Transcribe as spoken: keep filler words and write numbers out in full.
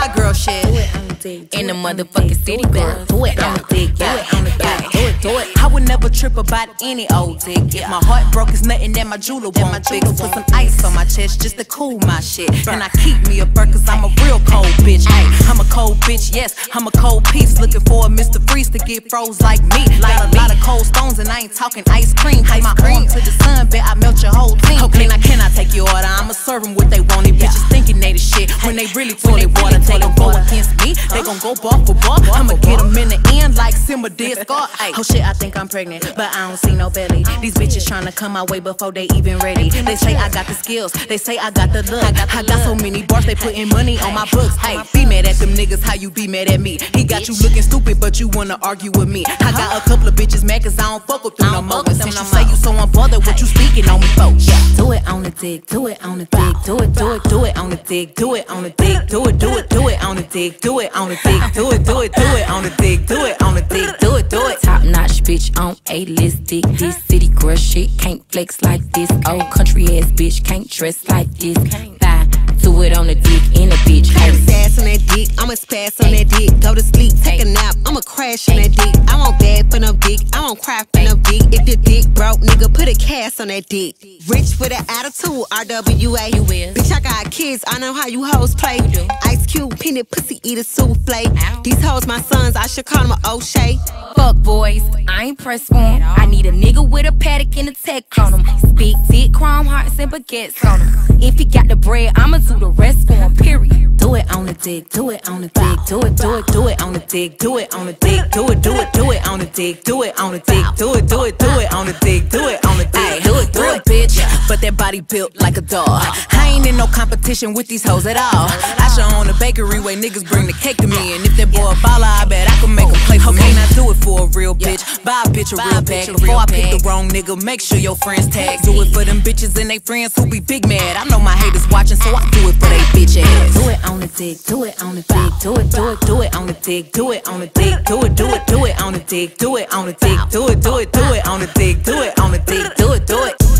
hot girl shit. Do it, I'm dig, do in the motherfucking city, girl. Do it, I'm dig, do it, I'm dig, do it, do it. I would never trip about any old dick. If my heart broke, it's nothing that my jeweler won't fix. Put some ice on my chest just to cool my shit. And I keep me a bird, cause I'm a real cold bitch. Ay, I'm a cold bitch, yes, I'm a cold piece. Looking for a Mister Freeze to get froze like me. Got a lot of cold stones and I ain't talking ice cream. Take my arm to the sun, bet I melt your whole team. Okay, now can I take your order? I'ma serve them what they want. These bitches thinking they the shit when they really toilet water. They gon' go against me, they gon' go bar for bar. I'ma get them in the end like Simba did Scar. Oh shit, I think I'm pregnant, but I don't see no belly. These bitches tryna come my way before they even ready. They say I got the skills, they say I got the look. I got so many bars, they putting money on my books. Hey, be mad at them niggas, how you be mad at me? He got you looking stupid, but you wanna argue with me. I got a couple of bitches mad cause I don't fuck with them no more. Since you say you so unbothered, what you speaking on me for? Do it on the dick, do it on the dick, do it, do it, do it on the dick, do it on the dick, do it, do it, do it on the dick, do it on the dick, do it, do it, do it on the dick, do it on the dick, do it, do it. Top notch bitch on A-list dick, this city girl shit can't flex like this. Old country ass bitch can't dress like this. Bye. Do it on the dick in a bitch. Hey, sass on that dick, I'ma spaz on that dick. Go to sleep, take a nap, I'ma crash on that dick. I won't bad for no dick, I won't cry for no dick. If the dick broke, nigga, put a cast on that dick. Rich with an attitude, R W A. You will. Bitch, I got kids, I know how you hoes play. You do. Ice Cube, peanut pussy, eat a souffle. Ow. These hoes my sons, I should call them a O'Shea. Fuck boys, I ain't press for em. I need a nigga with a paddock and a tech on him. Big dick, chrome hearts and baguettes on him. If he got the bread, I'ma do the rest for him, period. Do it on the dick, do it on the dick, do it, do it, do it on the dick, do it on the dick, do it, do it, do it on the dick, do it on the dick, do it, do it, do it on the dick, do it on the dick, do it, do it, bitch. But that body built like a dog. I ain't in no competition with these hoes at all. I show on the bakery where niggas bring the cake to me. And if that boy a baller, I bet I can make him play for me. I do it for a real bitch, buy a bitch a real bag. Before I pick the wrong nigga, make sure your friends tag. Do it for them bitches and they friends who be big mad. I know my haters watching, so I do it for they bitch ass. Do it on the dick, do it on the dick, do it, do it, do it on the dick, do it on the dick, do it, do it, do it on the dick, do it on the dick, do it, do it, do it on the dick, do it on the dick, do it, do it.